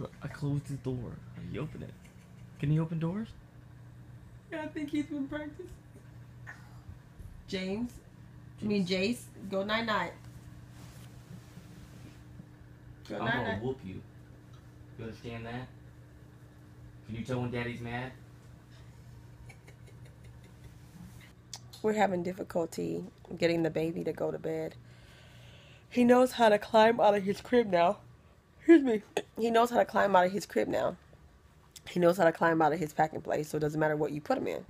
Look, I closed the door. He opened it. Can he open doors? Yeah, I think he's been practicing. James. I mean Jase. Go night night. Go night night. I'm gonna whoop you. You understand that? Can you tell when Daddy's mad? We're having difficulty getting the baby to go to bed. He knows how to climb out of his crib now. Excuse me. He knows how to climb out of his crib now. He knows how to climb out of his packing place, so it doesn't matter what you put him in.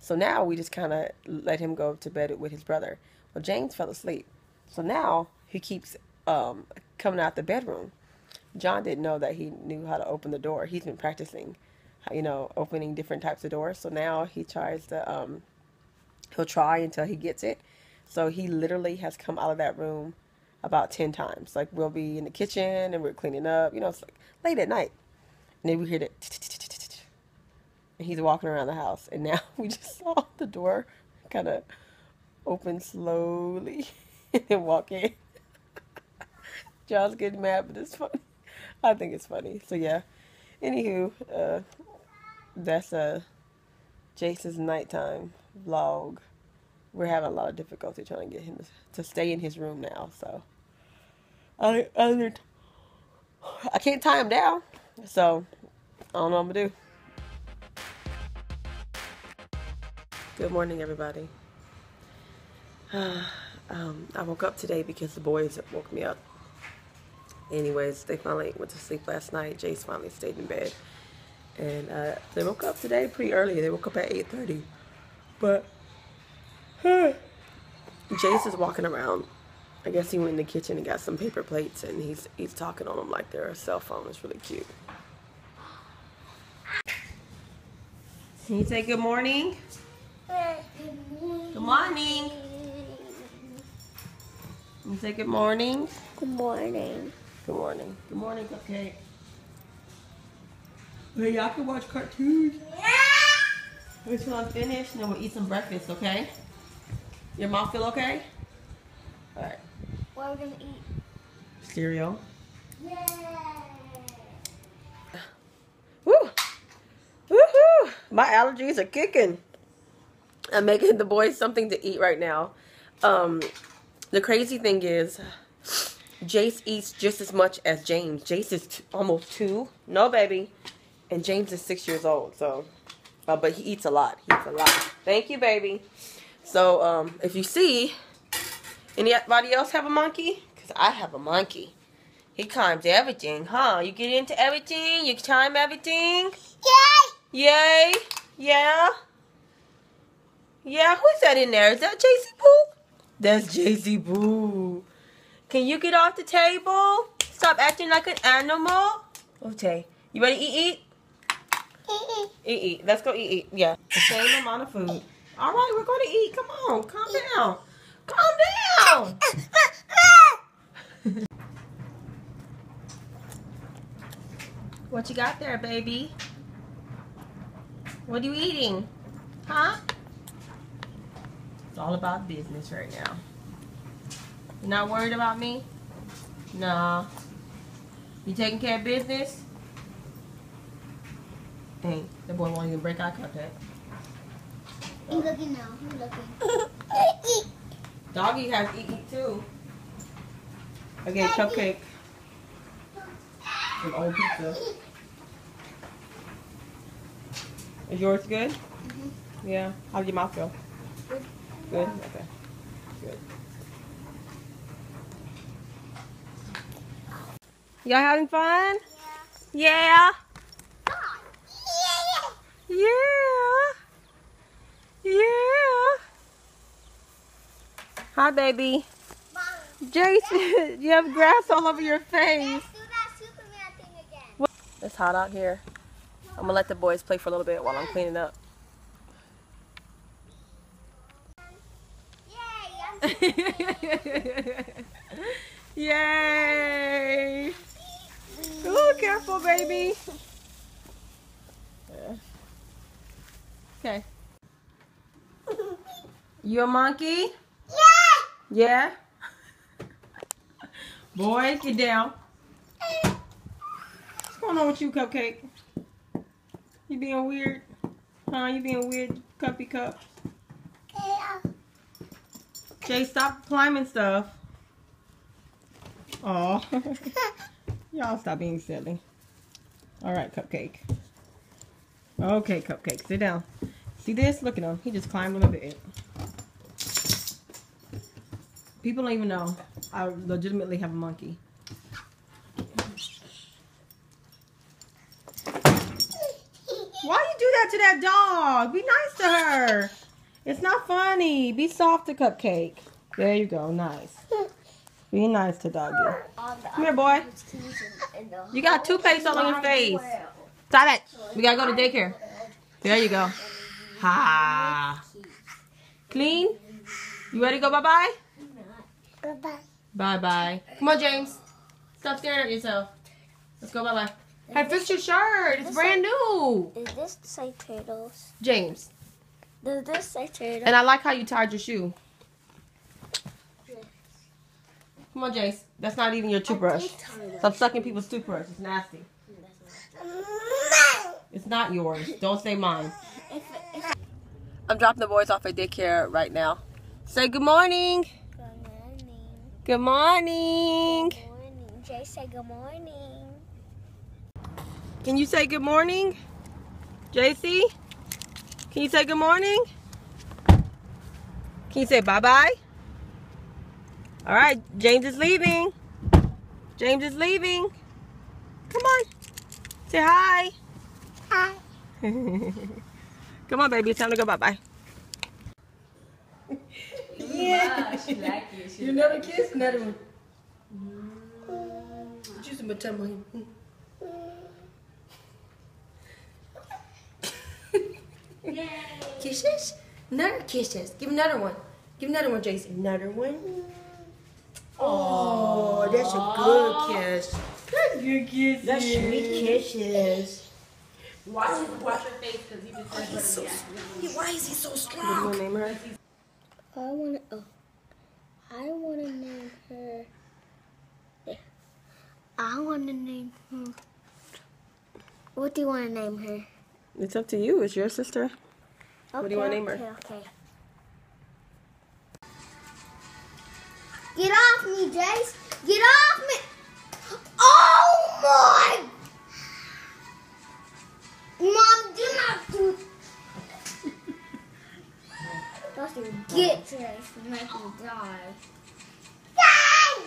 So now we just kind of let him go to bed with his brother. Well, James fell asleep. So now he keeps coming out the bedroom. John didn't know that he knew how to open the door. He's been practicing, you know, opening different types of doors. So now he tries to, he'll try until he gets it. So he literally has come out of that room about 10 times. Like, we'll be in the kitchen and we're cleaning up, you know, it's like late at night. And then we hear that, and he's walking around the house. And now we just saw the door kind of open slowly and walk in. John's getting mad, but it's funny. I think it's funny. So yeah. Anywho, that's Jase's nighttime vlog. We're having a lot of difficulty trying to get him to stay in his room now. So I can't tie him down. So I don't know what I'm gonna do. Good morning, everybody. I woke up today because the boys woke me up. Anyways, they finally went to sleep last night. Jase finally stayed in bed. And they woke up today pretty early. They woke up at 8:30. But Jase is walking around. I guess he went in the kitchen and got some paper plates, and he's talking on them like they're a cell phone. It's really cute. Can you say good morning? Good morning. Good morning. Can you say good morning? Good morning. Good morning. Good morning, Cupcake. Hey, y'all can watch cartoons. Yeah. Until I'm finished, and then we'll eat some breakfast, okay? Your mom feel okay? All right. What are we gonna eat? Cereal. Yay! Woo! Woohoo! My allergies are kicking. I'm making the boys something to eat right now. The crazy thing is, Jase eats just as much as James. Jase is almost 2. No, baby. And James is 6 years old. So, but he eats a lot. He eats a lot. Thank you, baby. So, if you see, anybody else have a monkey? Because I have a monkey. He climbs everything, huh? You get into everything? You climb everything? Yay! Yay! Yeah? Yeah, who's that in there? Is that Jase Poop? That's Jase Boo. Can you get off the table? Stop acting like an animal. Okay. You ready to eat? Eat. Eat, eat. Let's go eat, eat. Yeah. The same amount of food. All right, we're going to eat. Come on. Calm down. Calm down. What you got there, baby? What are you eating? Huh? It's all about business right now. You not worried about me? No. You taking care of business? Dang, the boy won't even break eye contact. He's looking now. He's looking. Doggy has eat eat too. Okay, Cupcake. An old pizza. Is yours good? Mm-hmm. Yeah. How did your mouth feel? Good. Good? Okay. Good. Y'all having fun? Yeah. Yeah. Yeah. Yeah. Yeah. Hi, baby. Mom. Jason, you have grass all over your face. Let's do that Superman thing again. It's hot out here. I'm going to let the boys play for a little bit while I'm cleaning up. Yay. Yay. Ooh, careful, baby. Okay. You a monkey? Yeah. Yeah? Boys, get down. Come going on with you, Cupcake? You being weird? Huh? You being weird, Cuppy Cup? Yeah. Jay, stop climbing stuff. Aw. Y'all stop being silly. Alright, Cupcake. Okay, Cupcake. Sit down. See this? Look at him. He just climbed on the bed. People don't even know. I legitimately have a monkey. Why you do that to that dog? Be nice to her. It's not funny. Be soft to Cupcake. There you go. Nice. Be nice to doggy. Come here, boy. You got toothpaste all on your face. Stop it. We gotta go to daycare. There you go. Ha. Clean. You ready to go bye-bye? Bye-bye. Bye-bye. Come on, James. Stop staring at yourself. Let's go bye-bye. Hey, fix your shirt. It's brand new. Is this say turtles? James. Does this say turtles? And I like how you tied your shoe. Yes. Come on, Jace. That's not even your toothbrush. Stop sucking people's toothbrush. It's nasty. No. It's not yours. Don't say mine. I'm dropping the boys off at daycare right now. Say good morning. Good morning. Good morning. Jay, say good morning. Can you say good morning? JC? Can you say good morning? Can you say bye-bye? Alright, James is leaving. James is leaving. Come on. Say hi. Hi. Come on, baby. It's time to go bye-bye. Yeah. She like you. You never kiss another one. Just my tummy. Kisses? Another kisses. Give another one. Give another one, Jason. Another one. Oh, that's a good kiss. That's good kisses. That's sweet kisses. Watch your face because he just so sweet. Why is he so strong? Name her? I wanna name her. Yeah. I wanna name her. What do you wanna name her? It's up to you. It's your sister. Okay, what do you wanna name her? Okay. Get off me, Jace! Get off me! Oh my! Mom, do not do. Get to this and make him die. Die!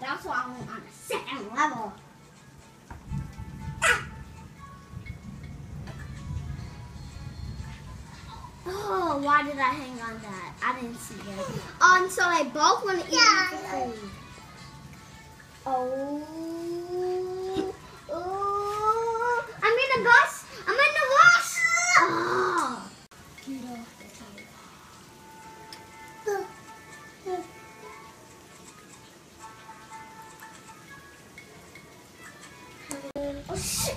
That's why I'm on the second level. Oh, why did I hang on that? I didn't see it. Oh, so they both want to eat the food. Oh. Oh. I'm in the bus. I'm in the bus. Oh. Get off the table. Oh, shit.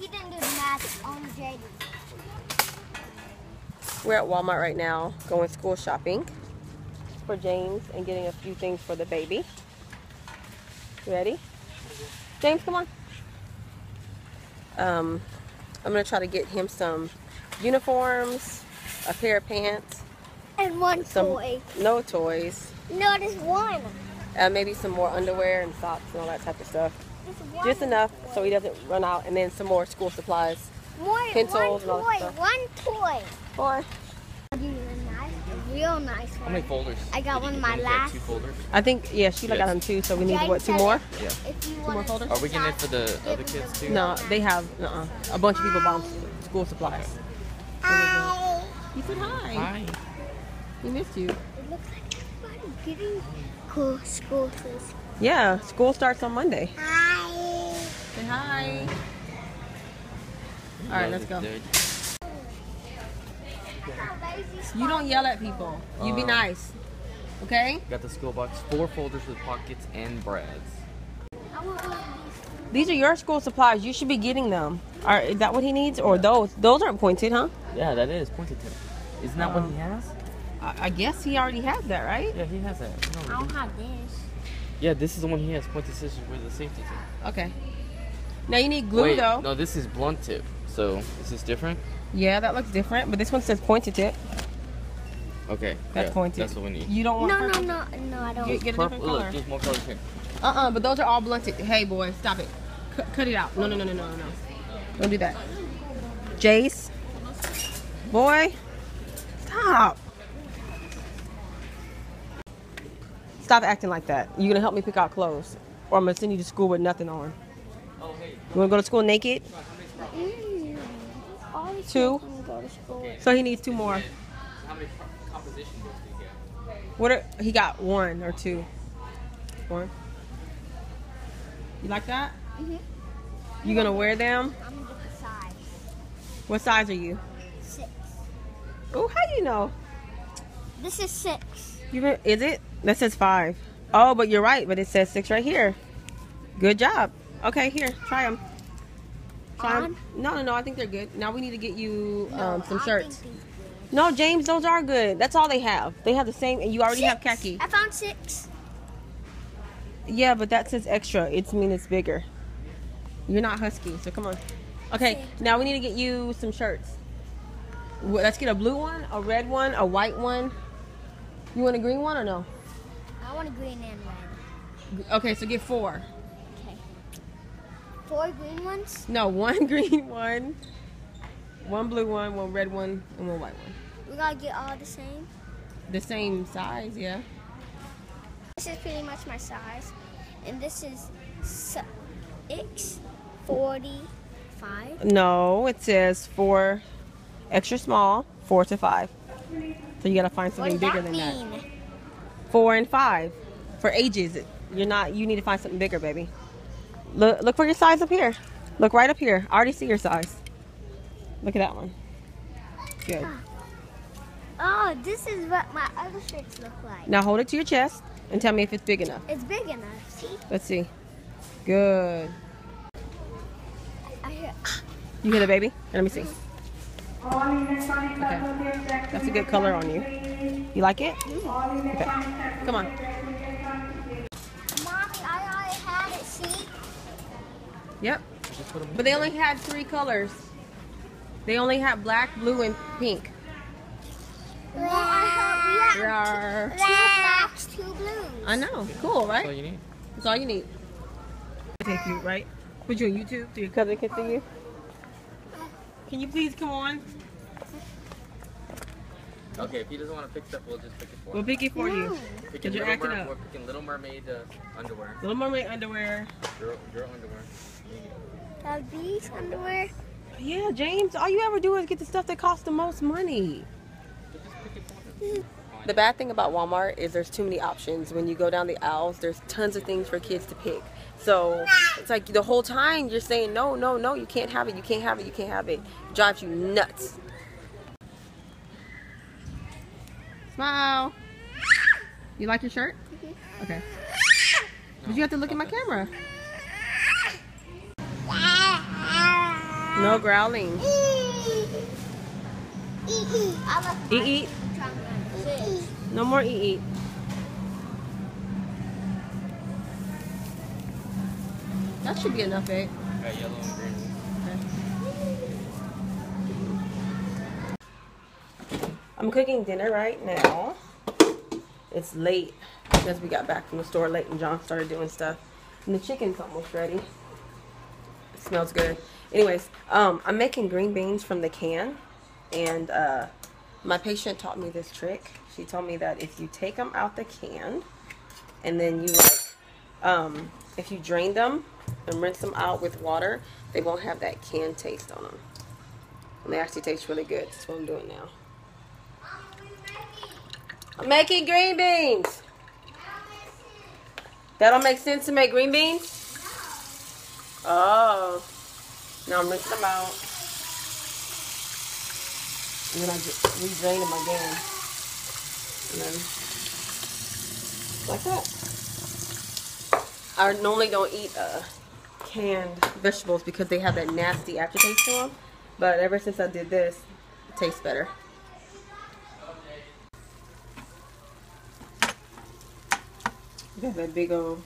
He didn't do pass on JD. We're at Walmart right now, going school shopping for James and getting a few things for the baby. Ready? James, come on. I'm going to try to get him some uniforms, a pair of pants. And some toy. No toys. No, there's one. Maybe some more underwear and socks and all that type of stuff. Just enough so he doesn't run out. And then some more school supplies. Pencils and all that stuff. One toy. Four. Real nice one. How many folders? I got one of my last. Two folders? I think, yeah, Sheila got them too, so we need, what, two more? Yeah. Two more folders? Are we getting it for the other kids too? No, they have, a bunch of people bought school supplies. Hi. You said hi. Hi. We missed you. It looks like everybody getting cool school supplies. Yeah, school starts on Monday. Hi. Say hi. All right, let's go. You don't yell at people. You be nice. Okay? Got the school box. 4 folders with pockets and brads. These are your school supplies. You should be getting them. Is that what he needs? Or those? Those aren't pointed, huh? Yeah, that is pointed to him. Isn't that what he has? I guess he already has that, right? Yeah, he has that. No, I don't have this. Yeah, this is the one he has. Pointed scissors with a safety tip. Okay. Now you need glue, though. No, this is blunt tip. So, is this different? Yeah, that looks different, but this one says pointed tip. Okay, that's pointed. That's what we need. You don't want purple? No, I don't. Get a different color. Look, there's more colors here. But those are all blunted. Hey, boy, stop it. Cut it out. No. Don't do that. Jase, boy, stop. Stop acting like that. You're gonna help me pick out clothes, or I'm gonna send you to school with nothing on. Oh, hey. You wanna go to school naked? Two. So he needs 2 more. How many composition books did he get? He got 1 or 2. 1. You like that? Mm-hmm. You gonna wear them? I'm gonna get the size. What size are you? 6. Oh, how do you know? This is 6. Is it? That says 5. Oh, but you're right. But it says 6 right here. Good job. Okay, here, try them. No, I think they're good. Now we need to get you some shirts. No, James, those are good. That's all they have. They have the same, and you already have khaki. I found 6. Yeah, but that says extra. It's bigger. You're not husky, so come on. Okay, now we need to get you some shirts. Let's get a blue one, a red one, a white one. You want a green one or no? I want a green and red. Okay, so get 4. 4 green ones? No, 1 green one, 1 blue one, 1 red one, and 1 white one. We gotta get all the same? The same size, yeah. This is pretty much my size. And this is 6, 45. No, it says 4 extra small, 4 to 5. So you gotta find something bigger than that. What does that mean? 4 and 5. For ages, you need to find something bigger, baby. Look for your size up here. Look right up here. I already see your size. Look at that one. Good. Oh, this is what my other shirts look like. Now hold it to your chest and tell me if it's big enough. It's big enough. See? Let's see. Good. You hear the baby? Let me see. Okay. That's a good color on you. You like it? Okay. Come on. Yep, but they only had 3 colors. They only had black, blue, and pink. Wow. We have 2 blacks, 2 blues. I know, cool, right? That's all you need. That's all you need. Thank you, right? Put you on YouTube so your cousin can see you. Can you please come on? Okay, if he doesn't want to pick stuff, we'll just pick it for you. We'll pick it for you. Because you're acting up. We're picking Little Mermaid underwear. Little Mermaid underwear. Your underwear. These underwear. Yeah, James, all you ever do is get the stuff that costs the most money. The bad thing about Walmart is there's too many options. When you go down the aisles, there's tons of things for kids to pick. So it's like the whole time you're saying, no, no, no, you can't have it, you can't have it, you can't have it. It drives you nuts. Smile. You like your shirt? Okay. But you have to look at my camera. No growling. Eat. No more eat. That should be enough, eh? Got yellow and green. Okay. I'm cooking dinner right now. It's late because we got back from the store late and John started doing stuff. And the chicken's almost ready. It smells good. Anyways, I'm making green beans from the can. And my patient taught me this trick. She told me that if you take them out the can and then you if you drain them and rinse them out with water, they won't have that canned taste on them. And they actually taste really good. That's what I'm doing now. I'm making green beans. That don't make sense to make green beans? No. Oh. Now I'm rinsing them out. And then I just re-drain them again. And then, like that. I normally don't eat canned vegetables because they have that nasty aftertaste to them. But ever since I did this, it tastes better. It has that big old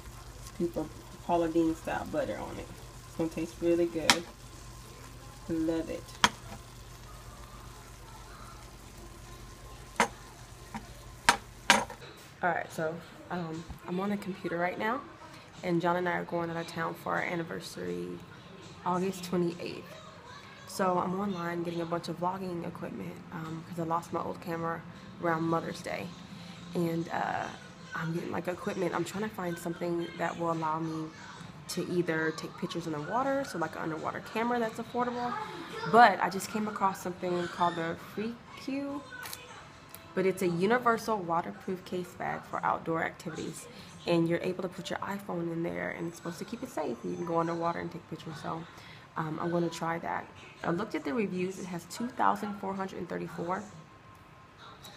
heap of Paula Deen style butter on it. It's going to taste really good. Love it. Alright, so I'm on a computer right now. And John and I are going out of town for our anniversary, August 28th. So I'm online getting a bunch of vlogging equipment because I lost my old camera around Mother's Day. And I'm getting like equipment. I'm trying to find something that will allow me to either take pictures in the water, so like an underwater camera that's affordable. But I just came across something called the FreeQ. But it's a universal waterproof case bag for outdoor activities. And you're able to put your iPhone in there, and it's supposed to keep it safe. You can go underwater and take pictures. So I'm going to try that. I looked at the reviews. It has 2,434.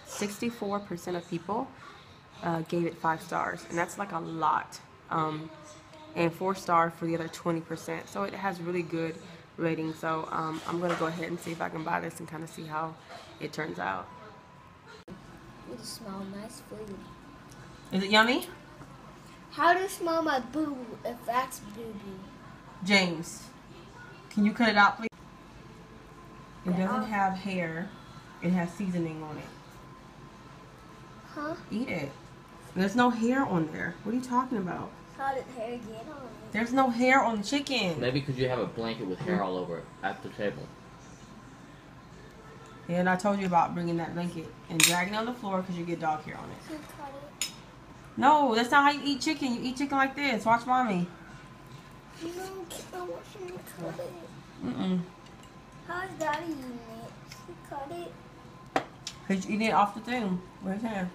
64% of people gave it 5 stars, and that's like a lot. And 4 stars for the other 20%. So it has really good ratings. So I'm going to go ahead and see if I can buy this and kind of see how it turns out. It smells nice food. Is it yummy? How do you smell my boo if that's boo-boo? James, can you cut it out, please? It doesn't have hair. It has seasoning on it. Huh? Eat it. There's no hair on there. What are you talking about? How did hair get on it? There's no hair on the chicken. Maybe because you have a blanket with hair all over it at the table. Yeah, and I told you about bringing that blanket and dragging it on the floor because you get dog hair on it. Can you cut it? No, that's not how you eat chicken. You eat chicken like this. Watch mommy. No, I want you to cut it. Mm-mm. How is daddy eating it? She cut it. He's eating it off the thing. Where's him?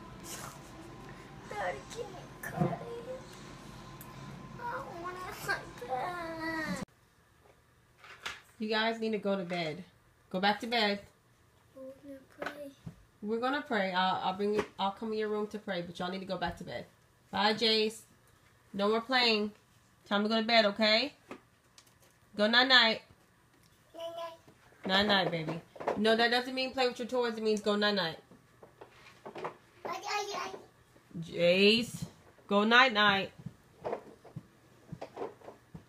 Daddy can't cut it. I don't want it like that. You guys need to go to bed. Go back to bed. We're gonna pray. We're gonna pray. I'll come in your room to pray, but y'all need to go back to bed. Bye, Jase. No more playing. Time to go to bed, okay? Go night night. Night night, baby. No, that doesn't mean play with your toys. It means go night night. Jase, go night night.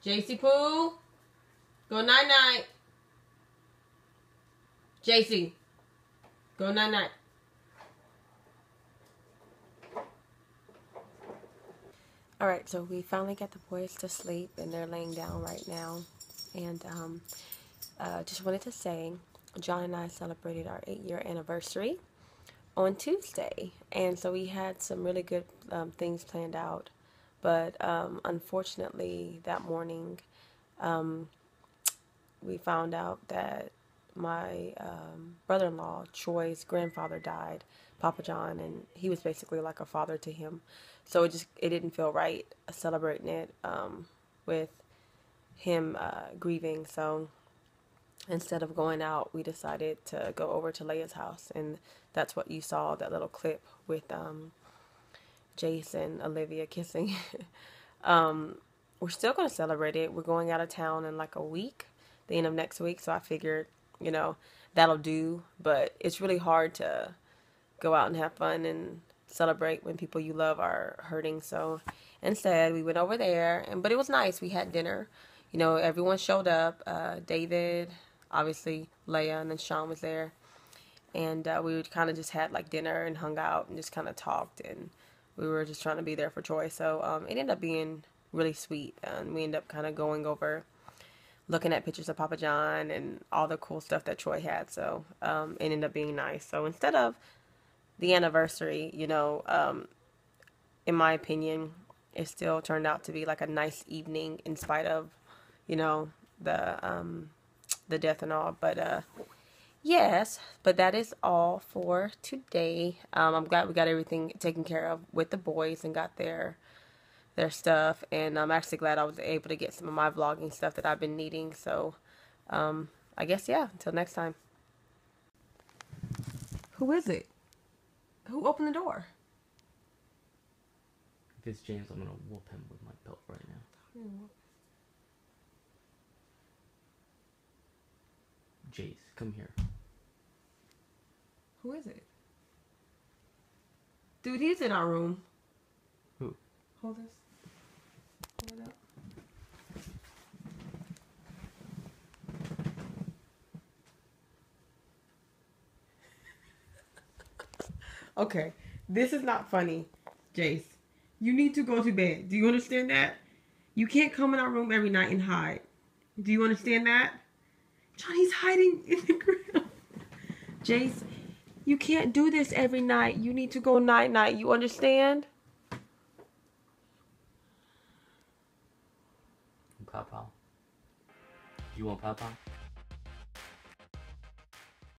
Jasey Pooh, go night night. Jasey, go night night. Alright, so we finally got the boys to sleep, and they're laying down right now. And just wanted to say, John and I celebrated our 8-year anniversary on Tuesday. And so we had some really good things planned out. But unfortunately, that morning, we found out that my brother-in-law, Troy's grandfather, died, Papa John, and he was basically like a father to him. So it didn't feel right celebrating it with him grieving. So instead of going out, we decided to go over to Leia's house, and that's what you saw, that little clip with Jase and Olivia kissing. We're still going to celebrate it. We're going out of town in like a week. the end of next week. So I figured, you know, that'll do. But it's really hard to go out and have fun and celebrate when people you love are hurting. So instead, we went over there. But it was nice. We had dinner. You know, everyone showed up. David, obviously, Leia, and then Sean was there. And we kind of just had, like, dinner and hung out and just kind of talked. And we were just trying to be there for Troy. So it ended up being really sweet. And we ended up kind of going over, looking at pictures of Papa John and all the cool stuff that Troy had. So it ended up being nice. So instead of the anniversary, you know, in my opinion, it still turned out to be, like, a nice evening in spite of, you know, the death and all. But, yes, but that is all for today. I'm glad we got everything taken care of with the boys and got their stuff. And I'm actually glad I was able to get some of my vlogging stuff that I've been needing. So, I guess, yeah, until next time. Who is it? Who opened the door? If it's James, I'm going to whoop him with my belt right now. Jase, come here. Who is it? Dude, he's in our room. Who? Hold this. Hold it up. Okay, this is not funny, Jase. You need to go to bed. Do you understand that? You can't come in our room every night and hide. Do you understand that? John, he's hiding in the ground. Jase, you can't do this every night. You need to go night-night. You understand? Papa. You want Papa?